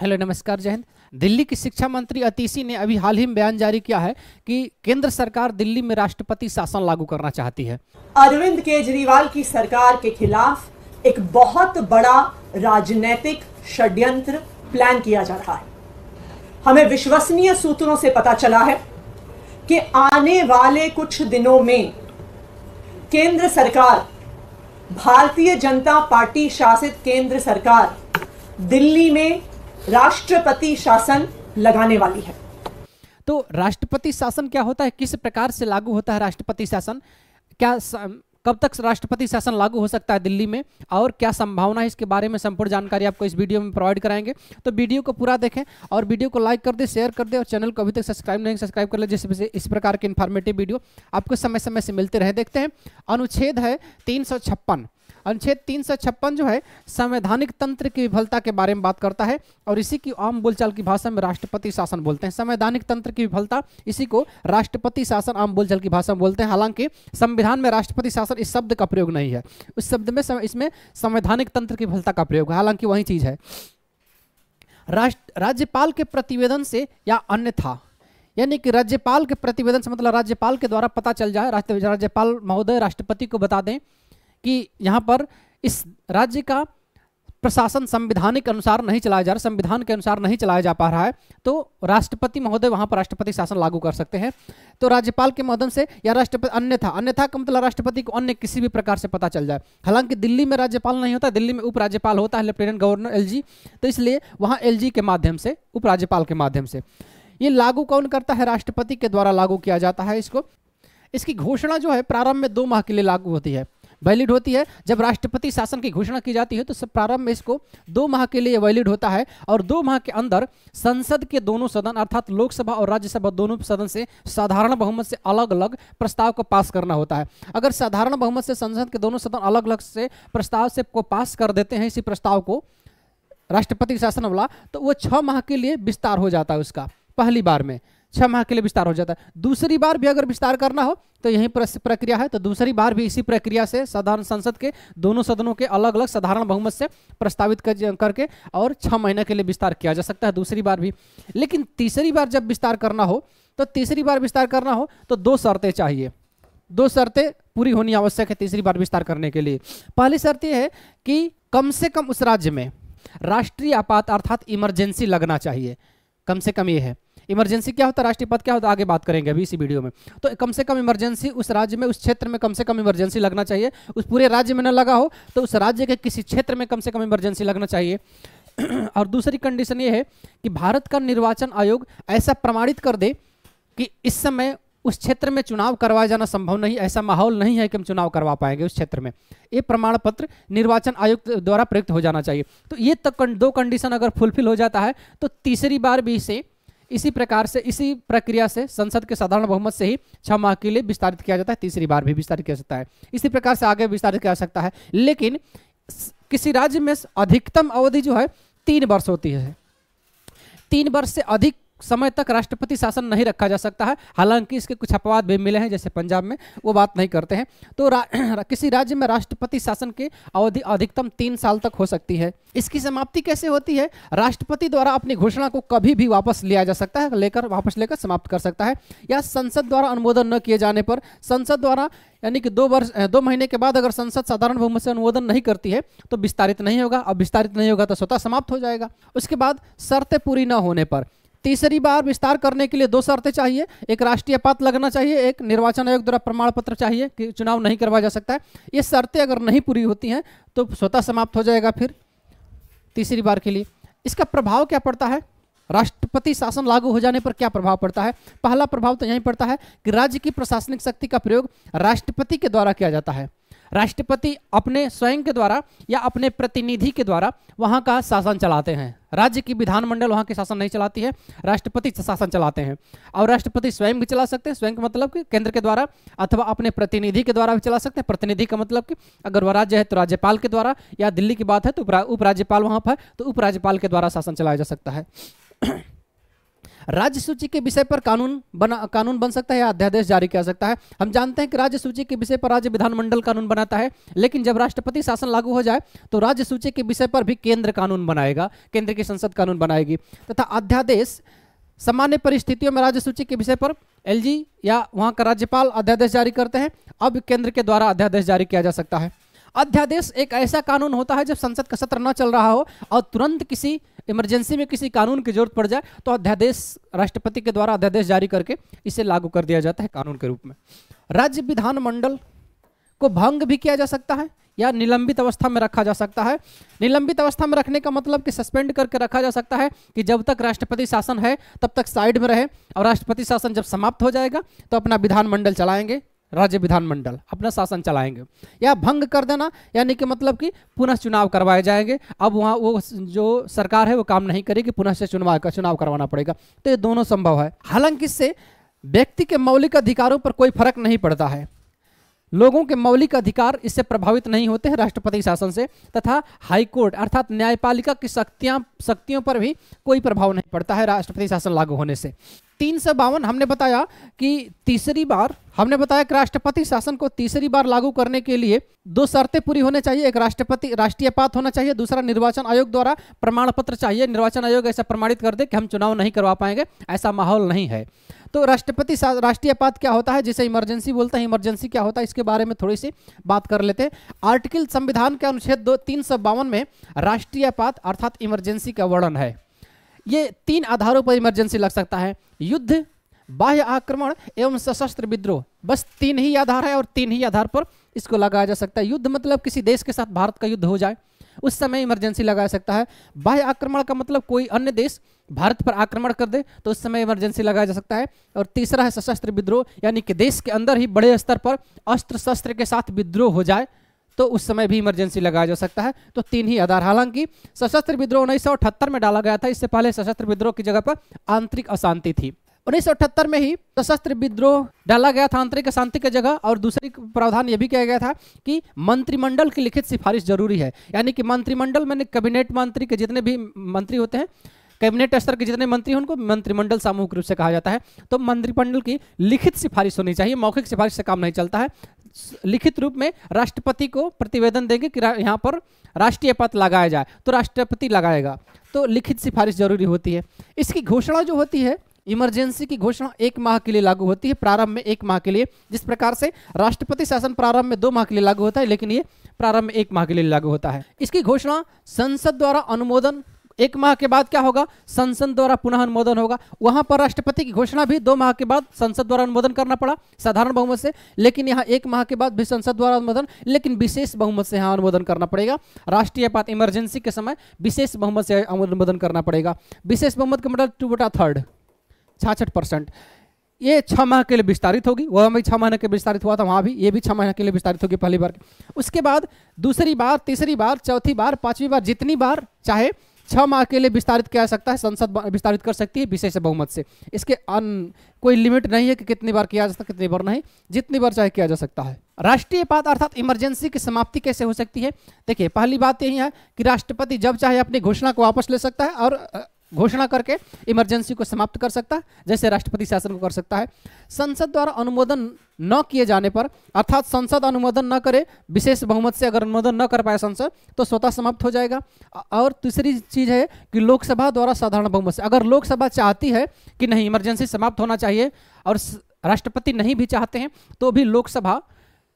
Hello नमस्कार जय हिंद। दिल्ली की शिक्षा मंत्री अतिशी ने अभी हाल ही में बयान जारी किया है कि केंद्र सरकार दिल्ली में राष्ट्रपति शासन लागू करना चाहती है। अरविंद केजरीवाल की सरकार के खिलाफ एक बहुत बड़ा राजनीतिक षड्यंत्र प्लान किया जा रहा है। हमें विश्वसनीय सूत्रों से पता चला है कि आने वाले कुछ दिनों में केंद्र सरकार, भारतीय जनता पार्टी शासित केंद्र सरकार दिल्ली में राष्ट्रपति शासन लगाने वाली है। तो राष्ट्रपति शासन क्या होता है, किस प्रकार से लागू होता है राष्ट्रपति शासन, क्या कब तक राष्ट्रपति शासन लागू हो सकता है दिल्ली में और क्या संभावना है, इसके बारे में संपूर्ण जानकारी आपको इस वीडियो में प्रोवाइड कराएंगे। तो वीडियो को पूरा देखें और वीडियो को लाइक कर दें, शेयर कर दें और चैनल को अभी तक सब्सक्राइब नहीं सब्सक्राइब कर लें, जिससे इस प्रकार के इन्फॉर्मेटिव वीडियो आपको समय समय से मिलते रहे। देखते हैं, अनुच्छेद है 356। अनुच्छेद 356 जो है संवैधानिक तंत्र की विफलता के बारे में बात करता है और इसी की आम बोलचाल की भाषा में राष्ट्रपति शासन बोलते हैं। संवैधानिक तंत्र की विफलता, इसी को राष्ट्रपति शासन आम बोलचाल की भाषा में बोलते हैं। हालांकि संविधान में राष्ट्रपति शासन इस शब्द का प्रयोग नहीं है, उस शब्द में इसमें संवैधानिक तंत्र की विफलता का प्रयोग है, हालांकि वही चीज है। राज्यपाल के प्रतिवेदन से या अन्यथा, यानी कि राज्यपाल के प्रतिवेदन से मतलब राज्यपाल के द्वारा पता चल जाए, राज्यपाल महोदय राष्ट्रपति को बता दें कि यहाँ पर इस राज्य का प्रशासन संविधानिक अनुसार नहीं चलाया जा रहा, संविधान के अनुसार नहीं चलाया जा पा रहा है, तो राष्ट्रपति महोदय वहाँ पर राष्ट्रपति शासन लागू कर सकते हैं। तो राज्यपाल के माध्यम से या राष्ट्रपति, अन्यथा का मतलब राष्ट्रपति को अन्य किसी भी प्रकार से पता चल जाए। हालांकि दिल्ली में राज्यपाल नहीं होता, दिल्ली में उपराज्यपाल होता है, लेफ्टिनेंट गवर्नर LG, तो इसलिए वहाँ LG के माध्यम से, उपराज्यपाल के माध्यम से। ये लागू कौन करता है? राष्ट्रपति के द्वारा लागू किया जाता है इसको। इसकी घोषणा जो है प्रारंभ में 2 माह के लिए लागू होती है, वैलिड होती है। जब राष्ट्रपति शासन की घोषणा की जाती है तो प्रारंभ में इसको 2 माह के लिए वैलिड होता है और 2 माह के अंदर संसद के दोनों सदन अर्थात लोकसभा और राज्यसभा दोनों सदन से साधारण बहुमत से अलग अलग प्रस्ताव को पास करना होता है। अगर साधारण बहुमत से संसद के दोनों सदन अलग अलग से प्रस्ताव से को पास कर देते हैं, इसी प्रस्ताव को राष्ट्रपति शासन वाला, तो वो 6 माह के लिए विस्तार हो जाता है उसका। पहली बार में 6 माह के लिए विस्तार हो जाता है। दूसरी बार भी अगर विस्तार करना हो तो यही प्रक्रिया है, तो दूसरी बार भी इसी प्रक्रिया से साधारण संसद के दोनों सदनों के अलग अलग साधारण बहुमत से प्रस्तावित करके और 6 महीने के लिए विस्तार किया जा सकता है दूसरी बार भी। लेकिन तीसरी बार जब विस्तार करना हो तो तो 2 शर्तें चाहिए, 2 शर्तें पूरी होनी आवश्यक है तीसरी बार विस्तार करने के लिए। पहली शर्त यह है कि कम से कम उस राज्य में राष्ट्रीय आपात अर्थात इमरजेंसी लगना चाहिए, कम से कम ये है। इमरजेंसी क्या होता है, राष्ट्रीय पद क्या होता है, आगे बात करेंगे अभी इसी वीडियो में। तो कम से कम इमरजेंसी उस राज्य में, उस क्षेत्र में कम से कम इमरजेंसी लगना चाहिए। उस पूरे राज्य में न लगा हो तो उस राज्य के किसी क्षेत्र में कम से कम इमरजेंसी लगना चाहिए। और दूसरी कंडीशन ये है कि भारत का निर्वाचन आयोग ऐसा प्रमाणित कर दे कि इस समय उस क्षेत्र में चुनाव करवाया जाना संभव नहीं, ऐसा माहौल नहीं है कि हम चुनाव करवा पाएंगे उस क्षेत्र में। ये प्रमाण पत्र निर्वाचन आयोग द्वारा प्रयुक्त हो जाना चाहिए। तो ये 2 कंडीशन अगर फुलफिल हो जाता है तो तीसरी बार भी इसे इसी प्रकार से, इसी प्रक्रिया से संसद के साधारण बहुमत से ही 6 माह के लिए विस्तारित किया जाता है, तीसरी बार भी विस्तारित किया सकता है, इसी प्रकार से आगे विस्तारित किया जा सकता है। लेकिन किसी राज्य में अधिकतम अवधि जो है 3 वर्ष होती है, 3 वर्ष से अधिक समय तक राष्ट्रपति शासन नहीं रखा जा सकता है। हालांकि इसके कुछ अपवाद भी मिले हैं, जैसे पंजाब में, वो बात नहीं करते हैं। तो किसी राज्य में राष्ट्रपति शासन की अवधि अधिकतम 3 साल तक हो सकती है। इसकी समाप्ति कैसे होती है? राष्ट्रपति द्वारा अपनी घोषणा को कभी भी वापस लिया जा सकता है, वापस लेकर समाप्त कर सकता है, या संसद द्वारा अनुमोदन न किए जाने पर, संसद द्वारा यानी कि 2 महीने के बाद अगर संसद साधारण बहुमत से अनुमोदन नहीं करती है तो विस्तारित नहीं होगा। अब विस्तारित नहीं होगा तो स्वतः समाप्त हो जाएगा। उसके बाद शर्तें पूरी न होने पर तीसरी बार विस्तार करने के लिए 2 शर्तें चाहिए, एक राष्ट्रीय आपात लगना चाहिए, एक निर्वाचन आयोग द्वारा प्रमाण पत्र चाहिए कि चुनाव नहीं करवाया जा सकता है। ये शर्तें अगर नहीं पूरी होती हैं तो स्वतः समाप्त हो जाएगा फिर तीसरी बार के लिए। इसका प्रभाव क्या पड़ता है? राष्ट्रपति शासन लागू हो जाने पर क्या प्रभाव पड़ता है? पहला प्रभाव तो यही पड़ता है कि राज्य की प्रशासनिक शक्ति का प्रयोग राष्ट्रपति के द्वारा किया जाता है। राष्ट्रपति अपने स्वयं के द्वारा या अपने प्रतिनिधि के द्वारा वहाँ का शासन चलाते हैं। राज्य की विधानमंडल वहाँ के शासन नहीं चलाती है, राष्ट्रपति शासन चलाते हैं। और राष्ट्रपति स्वयं भी चला सकते हैं, स्वयं का मतलब कि केंद्र के द्वारा, अथवा अपने प्रतिनिधि के द्वारा भी चला सकते हैं। प्रतिनिधि का मतलब कि अगर वह राज्य है तो राज्यपाल के द्वारा, या दिल्ली की बात है तो उपराज्यपाल वहाँ पर, तो उपराज्यपाल के द्वारा शासन चलाया जा सकता है। राज्य सूची के विषय पर कानून बन सकता है या अध्यादेश जारी किया सकता है। हम जानते हैं कि राज्य सूची के विषय पर राज्य विधानमंडल कानून बनाता है, लेकिन जब राष्ट्रपति शासन लागू हो जाए तो राज्य सूची के विषय पर भी केंद्र कानून बनाएगा, केंद्र की संसद कानून बनाएगी। तथा अध्यादेश सामान्य परिस्थितियों में राज्य सूची के विषय पर एलजी या वहां का राज्यपाल अध्यादेश जारी करते हैं, अब केंद्र के द्वारा अध्यादेश जारी किया जा सकता है। अध्यादेश एक ऐसा कानून होता है जब संसद का सत्र न चल रहा हो और तुरंत किसी इमरजेंसी में किसी कानून की जरूरत पड़ जाए तो अध्यादेश राष्ट्रपति के द्वारा अध्यादेश जारी करके इसे लागू कर दिया जाता है कानून के रूप में। राज्य विधानमंडल को भंग भी किया जा सकता है या निलंबित अवस्था में रखा जा सकता है। निलंबित अवस्था में रखने का मतलब कि सस्पेंड करके रखा जा सकता है कि जब तक राष्ट्रपति शासन है तब तक साइड में रहे, और राष्ट्रपति शासन जब समाप्त हो जाएगा तो अपना विधानमंडल चलाएंगे, राज्य विधानमंडल अपना शासन चलाएंगे। या भंग कर देना यानी कि मतलब कि पुनः चुनाव करवाए जाएंगे, अब वहाँ वो जो सरकार है वो काम नहीं करेगी, पुनः से चुनाव करवाना पड़ेगा। तो ये दोनों संभव है। हालांकि इससे व्यक्ति के मौलिक अधिकारों पर कोई फर्क नहीं पड़ता है, लोगों के मौलिक अधिकार इससे प्रभावित नहीं होते हैं राष्ट्रपति शासन से, तथा हाईकोर्ट अर्थात न्यायपालिका की शक्तियों पर भी कोई प्रभाव नहीं पड़ता है राष्ट्रपति शासन लागू होने से। 352 हमने बताया कि राष्ट्रपति शासन को तीसरी बार लागू करने के लिए दो शर्तें पूरी होनी चाहिए। एक राष्ट्रीयपात होना चाहिए, दूसरा निर्वाचन आयोग द्वारा प्रमाण पत्र चाहिए, निर्वाचन आयोग ऐसा प्रमाणित कर दे कि हम चुनाव नहीं करवा पाएंगे, ऐसा माहौल नहीं है। तो राष्ट्रीयपात क्या होता है, जिसे इमरजेंसी बोलते हैं, इमरजेंसी क्या होता है इसके बारे में थोड़ी सी बात कर लेते हैं। आर्टिकल संविधान के अनुच्छेद 352 में राष्ट्रीयपात अर्थात इमरजेंसी का वर्णन है। ये 3 आधारों पर इमरजेंसी लग सकता है, युद्ध, बाह्य आक्रमण एवं सशस्त्र विद्रोह। बस 3 ही आधार है और 3 ही आधार पर इसको लगाया जा सकता है। युद्ध मतलब किसी देश के साथ भारत का युद्ध हो जाए, उस समय इमरजेंसी लगाया सकता है। बाह्य आक्रमण का मतलब कोई अन्य देश भारत पर आक्रमण कर दे तो उस समय इमरजेंसी लगाया जा सकता है। और तीसरा है सशस्त्र विद्रोह, यानी कि देश के अंदर ही बड़े स्तर पर अस्त्र शस्त्र के साथ विद्रोह हो जाए तो उस समय भी इमरजेंसी लगाया जा सकता है। तो 3 ही आधार। हालांकि सशस्त्र विद्रोह 1978 में डाला गया था, इससे पहले सशस्त्र विद्रोह की जगह पर आंतरिक अशांति थी। 1978 में ही सशस्त्र विद्रोह डाला गया था आंतरिक अशांति की जगह, और दूसरी प्रावधान यह भी किया गया था कि मंत्रिमंडल की लिखित सिफारिश जरूरी है, यानी कि मंत्रिमंडल में कैबिनेट मंत्री के जितने भी मंत्री होते हैं, कैबिनेट स्तर के जितने मंत्री हैं उनको मंत्रिमंडल सामूहिक रूप से कहा जाता है। तो मंत्रिमंडल की लिखित सिफारिश होनी चाहिए, मौखिक सिफारिश से काम नहीं चलता है। लिखित रूप में राष्ट्रपति को प्रतिवेदन देंगे कि यहाँ पर राष्ट्रीय पद लगाया जाए, तो राष्ट्रपति लगाएगा, तो लिखित सिफारिश जरूरी होती है। इसकी घोषणा जो होती है, इमरजेंसी की घोषणा 1 माह के लिए लागू होती है, प्रारंभ में 1 माह के लिए। जिस प्रकार से राष्ट्रपति शासन प्रारंभ में 2 माह के लिए लागू होता है, लेकिन ये प्रारंभ में 1 माह के लिए लागू होता है। इसकी घोषणा संसद द्वारा अनुमोदन, 1 माह के बाद क्या होगा, संसद द्वारा पुनः अनुमोदन होगा। वहां पर राष्ट्रपति की घोषणा भी 2 माह के बाद संसद द्वारा अनुमोदन करना पड़ा साधारण बहुमत से, लेकिन यहाँ 1 माह के बाद भी संसद द्वारा अनुमोदन, लेकिन विशेष बहुमत से यहाँ अनुमोदन करना पड़ेगा। राष्ट्रीयपात इमरजेंसी के समय विशेष बहुमत से अनुमोदन करना पड़ेगा। विशेष बहुमत का मतलब 2/3, 66%। ये 6 माह के लिए विस्तारित होगी, वह भी 6 महीने के विस्तारित हुआ था, वहाँ भी ये भी 6 महीने के लिए विस्तारित होगी पहली बार। उसके बाद दूसरी बार, तीसरी बार, चौथी बार, पांचवी बार, जितनी बार चाहे 6 माह के लिए विस्तारित किया जा सकता है, संसद विस्तारित कर सकती है विशेष बहुमत से। इसके कोई लिमिट नहीं है कि कितनी बार किया जा सकता है कितनी बार नहीं, जितनी बार चाहे किया जा सकता है। राष्ट्रीयपात अर्थात इमरजेंसी की समाप्ति कैसे हो सकती है, देखिए पहली बात यही है कि राष्ट्रपति जब चाहे अपनी घोषणा को वापस ले सकता है और घोषणा करके इमरजेंसी को समाप्त कर सकता है, जैसे राष्ट्रपति शासन को कर सकता है। संसद द्वारा अनुमोदन न किए जाने पर, अर्थात संसद अनुमोदन न करे, विशेष बहुमत से अगर अनुमोदन न कर पाए संसद, तो स्वतः समाप्त हो जाएगा। और तीसरी चीज़ है कि लोकसभा द्वारा साधारण बहुमत से, अगर लोकसभा चाहती है कि नहीं इमरजेंसी समाप्त होना चाहिए और राष्ट्रपति नहीं भी चाहते हैं तो भी लोकसभा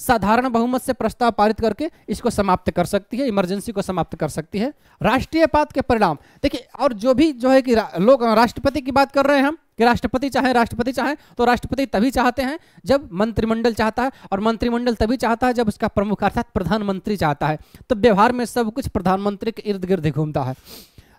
साधारण बहुमत से प्रस्ताव पारित करके इसको समाप्त कर सकती है, इमरजेंसी को समाप्त कर सकती है। राष्ट्रीयपात के परिणाम देखिए, और जो भी जो है कि लोग राष्ट्रपति की बात कर रहे हैं हम कि राष्ट्रपति चाहे तो राष्ट्रपति तभी चाहते हैं जब मंत्रिमंडल चाहता है, और मंत्रिमंडल तभी चाहता है जब उसका प्रमुख अर्थात प्रधानमंत्री चाहता है। तो व्यवहार में सब कुछ प्रधानमंत्री के इर्द गिर्द घूमता है।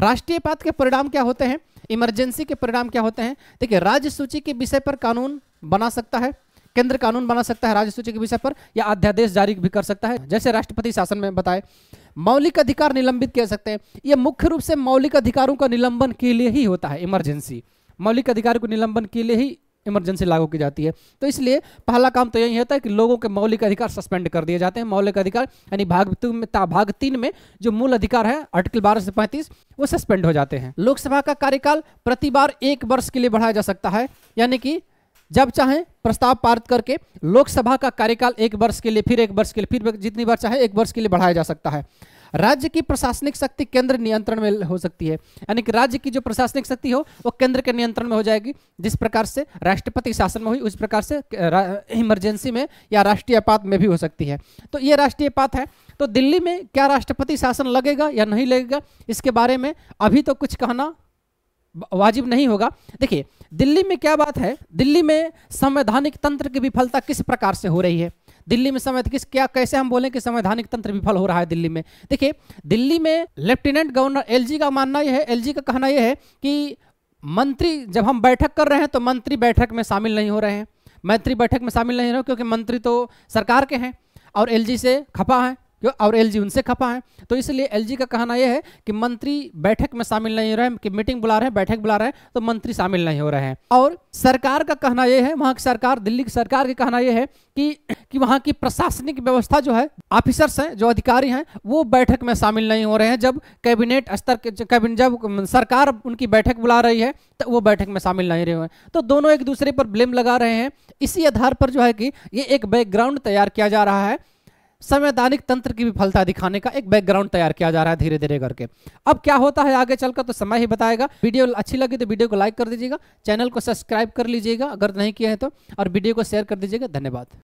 राष्ट्रीयपात के परिणाम क्या होते हैं, इमरजेंसी के परिणाम क्या होते हैं, देखिए राज्य सूची के विषय पर कानून बना सकता है, केंद्र कानून बना सकता है राज्य सूची के विषय पर, या अध्यादेश जारी भी कर सकता है जैसे राष्ट्रपति शासन में बताए। मौलिक अधिकार निलंबित किए सकते हैं, ये मुख्य रूप से मौलिक अधिकारों का निलंबन के लिए ही होता है इमरजेंसी, मौलिक अधिकार को निलंबन के लिए ही इमरजेंसी लागू की जाती है। तो इसलिए पहला काम तो यही होता है कि लोगों के मौलिक अधिकार सस्पेंड कर दिए जाते हैं। मौलिक अधिकार यानी भाग 3 में जो मूल अधिकार है आर्टिकल 12 से 35 वो सस्पेंड हो जाते हैं। लोकसभा का कार्यकाल प्रति बार 1 वर्ष के लिए बढ़ाया जा सकता है, यानी कि जब चाहें प्रस्ताव पारित करके लोकसभा का कार्यकाल 1 वर्ष के लिए, फिर 1 वर्ष के लिए, फिर जितनी बार चाहे 1 वर्ष के लिए बढ़ाया जा सकता है। राज्य की प्रशासनिक शक्ति केंद्र नियंत्रण में हो सकती है, यानी कि राज्य की जो प्रशासनिक शक्ति हो वो केंद्र के नियंत्रण में हो जाएगी। जिस प्रकार से राष्ट्रपति शासन में हुई उस प्रकार से इमरजेंसी में या राष्ट्रीय आपात में भी हो सकती है। तो ये राष्ट्रीय आपात है, तो दिल्ली में क्या राष्ट्रपति शासन लगेगा या नहीं लगेगा इसके बारे में अभी तो कुछ कहना वाजिब नहीं होगा। देखिए दिल्ली में क्या बात है, दिल्ली में संवैधानिक तंत्र की विफलता किस प्रकार से हो रही है। दिल्ली में कैसे हम बोलें कि संवैधानिक तंत्र विफल हो रहा है दिल्ली में। देखिए दिल्ली में लेफ्टिनेंट गवर्नर एलजी का मानना यह है, एलजी का कहना यह है कि मंत्री, जब हम बैठक कर रहे हैं तो मंत्री बैठक में शामिल नहीं हो रहे हैं, मंत्री बैठक में शामिल नहीं हो रहे क्योंकि मंत्री तो सरकार के हैं और एलजी से खपा है और एलजी उनसे खपा है। तो इसलिए एलजी का कहना यह है कि मंत्री बैठक में शामिल नहीं हो रहे हैं, कि मीटिंग बुला रहे हैं, बैठक बुला रहे हैं तो मंत्री शामिल नहीं हो रहे हैं। और सरकार का कहना यह है, वहाँ की सरकार, दिल्ली की सरकार का कहना यह है कि वहाँ की प्रशासनिक व्यवस्था जो है, ऑफिसर्स हैं, जो अधिकारी हैं, वो बैठक में शामिल नहीं हो रहे हैं। जब कैबिनेट स्तर के, जब सरकार उनकी बैठक बुला रही है तो वो बैठक में शामिल नहीं रहे हैं। तो दोनों एक दूसरे पर ब्लेम लगा रहे हैं। इसी आधार पर जो है कि ये एक बैकग्राउंड तैयार किया जा रहा है, संवैधानिक तंत्र की विफलता दिखाने का एक बैकग्राउंड तैयार किया जा रहा है धीरे धीरे करके। अब क्या होता है आगे चलकर तो समय ही बताएगा। वीडियो अच्छी लगी तो वीडियो को लाइक कर दीजिएगा, चैनल को सब्सक्राइब कर लीजिएगा अगर नहीं किया है तो, और वीडियो को शेयर कर दीजिएगा। धन्यवाद।